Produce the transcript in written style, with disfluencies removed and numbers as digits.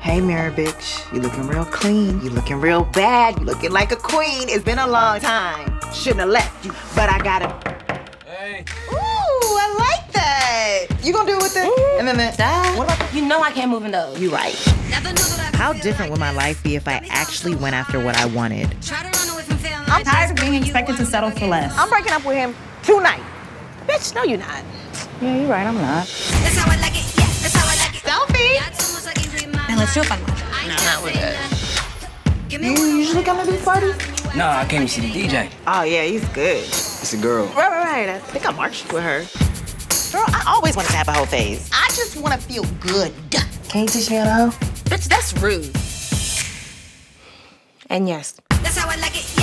Hey mirror bitch, you looking real clean, you looking real bad, you looking like a queen. It's been a long time, shouldn't have left you, but I gotta. Hey. Ooh, I like that. You gonna do it with this? And then that. What about you know I can't move in those. You right. How different would my life be if I actually went after what I wanted? I'm tired of being expected to settle for less. I'm breaking up with him tonight. Bitch, no you're not. Yeah, you're right, I'm not. That's how I like it, yeah, that's how I like it. Selfie! Let's do it by lunch. No, not with us. You usually come to these parties? No, I came to see the DJ. Oh, yeah, he's good. It's a girl. Right. I think I marched with her. Girl, I always wanted to have a hoe phase. I just want to feel good. Can you teach me how to hoe? Bitch, that's rude. And yes. That's how I like it.